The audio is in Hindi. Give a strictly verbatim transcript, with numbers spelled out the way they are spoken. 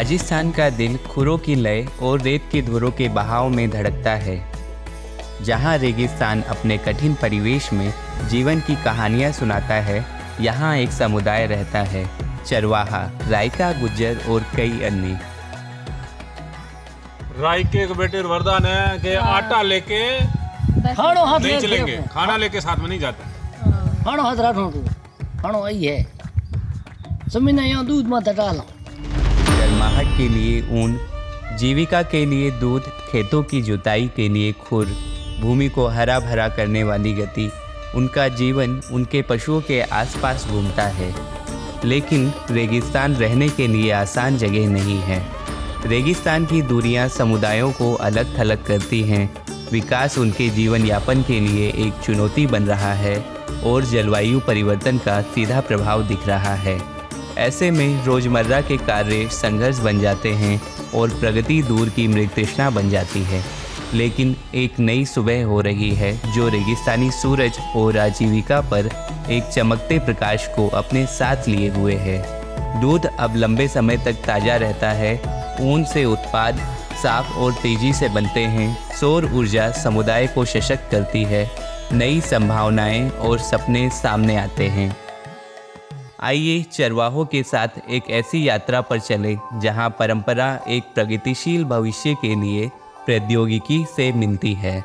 राजस्थान का दिल खुरों की लय और रेत की धुरों के बहाव में धड़कता है, जहां रेगिस्तान अपने कठिन परिवेश में जीवन की कहानियां सुनाता है, यहां एक समुदाय रहता है चरवाहा, रायका, गुज्जर और कई अन्य। रायके के बेटे वरदान है कि आटा लेके नहीं चलेंगे, खाना लेके साथ में नहीं जाता। दूध मत डालो। गर्माहट के लिए ऊन, जीविका के लिए दूध, खेतों की जुताई के लिए खुर, भूमि को हरा भरा करने वाली गति, उनका जीवन उनके पशुओं के आसपास घूमता है। लेकिन रेगिस्तान रहने के लिए आसान जगह नहीं है। रेगिस्तान की दूरियां समुदायों को अलग थलग करती हैं। विकास उनके जीवन यापन के लिए एक चुनौती बन रहा है और जलवायु परिवर्तन का सीधा प्रभाव दिख रहा है। ऐसे में रोज़मर्रा के कार्य संघर्ष बन जाते हैं और प्रगति दूर की मृगतृष्णा बन जाती है। लेकिन एक नई सुबह हो रही है जो रेगिस्तानी सूरज और आजीविका पर एक चमकते प्रकाश को अपने साथ लिए हुए है। दूध अब लंबे समय तक ताज़ा रहता है। ऊन से उत्पाद साफ और तेजी से बनते हैं। सौर ऊर्जा समुदाय को सशक्त करती है। नई संभावनाएं और सपने सामने आते हैं। आइए चरवाहों के साथ एक ऐसी यात्रा पर चलें जहां परंपरा एक प्रगतिशील भविष्य के लिए प्रौद्योगिकी से मिलती है।